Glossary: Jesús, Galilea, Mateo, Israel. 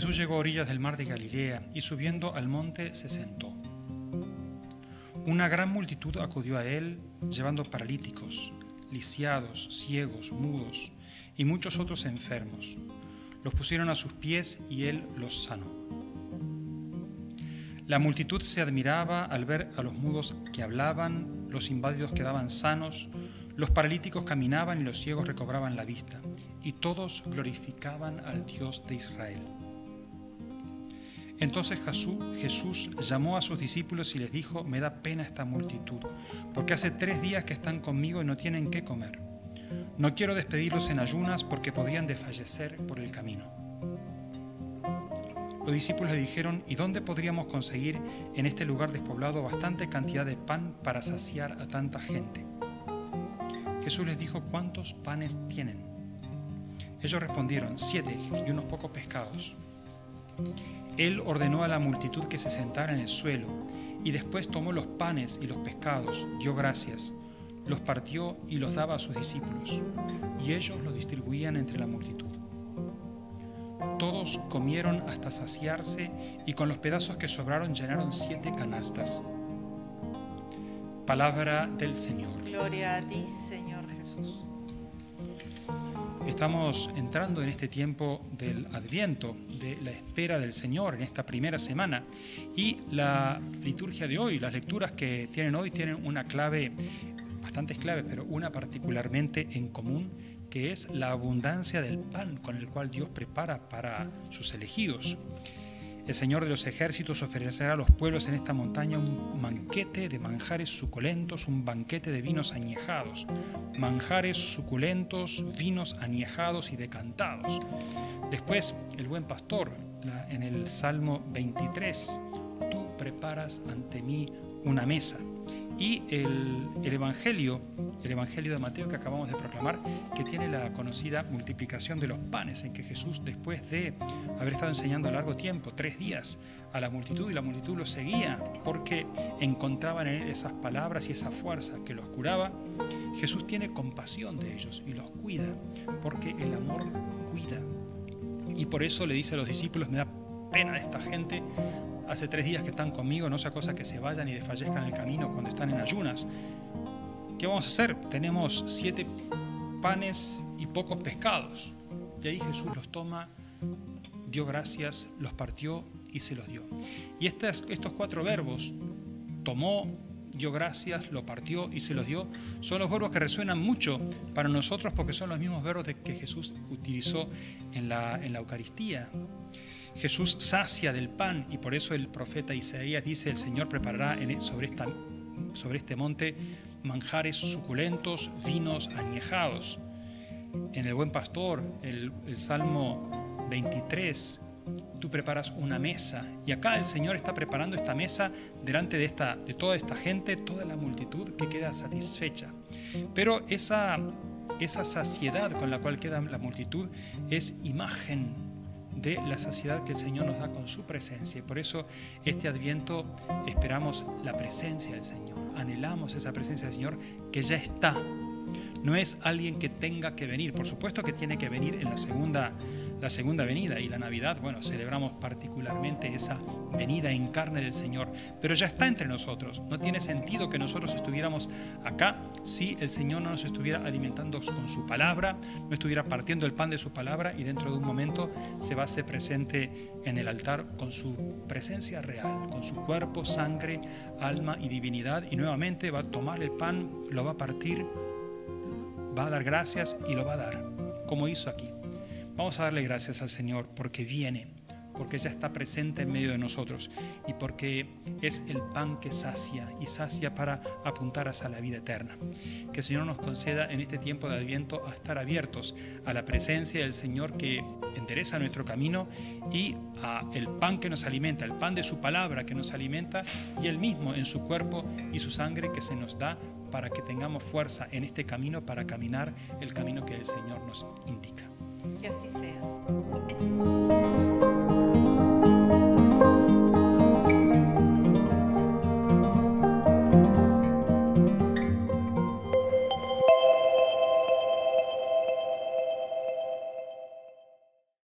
Jesús llegó a orillas del mar de Galilea y subiendo al monte se sentó. Una gran multitud acudió a él, llevando paralíticos, lisiados, ciegos, mudos y muchos otros enfermos. Los pusieron a sus pies y él los sanó. La multitud se admiraba al ver a los mudos que hablaban, los inválidos quedaban sanos, los paralíticos caminaban y los ciegos recobraban la vista, y todos glorificaban al Dios de Israel. Entonces Jesús llamó a sus discípulos y les dijo: «Me da pena esta multitud, porque hace 3 días que están conmigo y no tienen qué comer. No quiero despedirlos en ayunas porque podrían desfallecer por el camino». Los discípulos le dijeron: «¿Y dónde podríamos conseguir en este lugar despoblado bastante cantidad de pan para saciar a tanta gente?». Jesús les dijo: «¿Cuántos panes tienen?». Ellos respondieron: 7 y unos pocos pescados. Él ordenó a la multitud que se sentara en el suelo, y después tomó los panes y los pescados, dio gracias, los partió y los daba a sus discípulos, y ellos los distribuían entre la multitud. Todos comieron hasta saciarse, y con los pedazos que sobraron llenaron 7 canastas. Palabra del Señor. Gloria a ti, Señor Jesús. Estamos entrando en este tiempo del Adviento, de la espera del Señor en esta primera semana, y la liturgia de hoy, las lecturas que tienen hoy tienen una clave, bastantes claves, pero una particularmente en común, que es la abundancia del pan con el cual Dios prepara para sus elegidos. El Señor de los ejércitos ofrecerá a los pueblos en esta montaña un banquete de manjares suculentos, un banquete de vinos añejados, manjares suculentos, vinos añejados y decantados. Después, el buen pastor, en el Salmo 23, tú preparas ante mí una mesa. Y el Evangelio de Mateo que acabamos de proclamar, que tiene la conocida multiplicación de los panes, en que Jesús, después de haber estado enseñando a largo tiempo, 3 días, a la multitud, y la multitud lo seguía porque encontraban en él esas palabras y esa fuerza que los curaba, Jesús tiene compasión de ellos y los cuida, porque el amor cuida. Y por eso le dice a los discípulos: «Me da pena esta gente. Hace 3 días que están conmigo, no sea cosa que se vayan y desfallezcan en el camino cuando están en ayunas. ¿Qué vamos a hacer? Tenemos 7 panes y pocos pescados». Y ahí Jesús los toma, dio gracias, los partió y se los dio. Y estos 4 verbos, tomó, dio gracias, lo partió y se los dio, son los verbos que resuenan mucho para nosotros, porque son los mismos verbos que Jesús utilizó en la Eucaristía. Jesús sacia del pan, y por eso el profeta Isaías dice: «El Señor preparará sobre este monte manjares suculentos, vinos añejados». En el buen pastor, el Salmo 23, tú preparas una mesa, y acá el Señor está preparando esta mesa delante de toda esta gente, toda la multitud que queda satisfecha. Pero esa saciedad con la cual queda la multitud es imagen de la saciedad que el Señor nos da con su presencia, y por eso este Adviento esperamos la presencia del Señor, anhelamos esa presencia del Señor que ya está. No es alguien que tenga que venir, por supuesto que tiene que venir en la segunda venida, y la Navidad, bueno, celebramos particularmente esa venida en carne del Señor, pero ya está entre nosotros. No tiene sentido que nosotros estuviéramos acá si el Señor no nos estuviera alimentando con su palabra, no estuviera partiendo el pan de su palabra, y dentro de un momento se va a hacer presente en el altar con su presencia real, con su cuerpo, sangre, alma y divinidad, y nuevamente va a tomar el pan, lo va a partir, va a dar gracias y lo va a dar, como hizo aquí. Vamos a darle gracias al Señor porque viene, porque ya está presente en medio de nosotros, y porque es el pan que sacia, y sacia para apuntar hacia la vida eterna. Que el Señor nos conceda en este tiempo de Adviento a estar abiertos a la presencia del Señor que endereza nuestro camino, y a el pan que nos alimenta, el pan de su palabra que nos alimenta, y Él mismo en su cuerpo y su sangre que se nos da para que tengamos fuerza en este camino para caminar el camino que el Señor nos indica. Que así sea.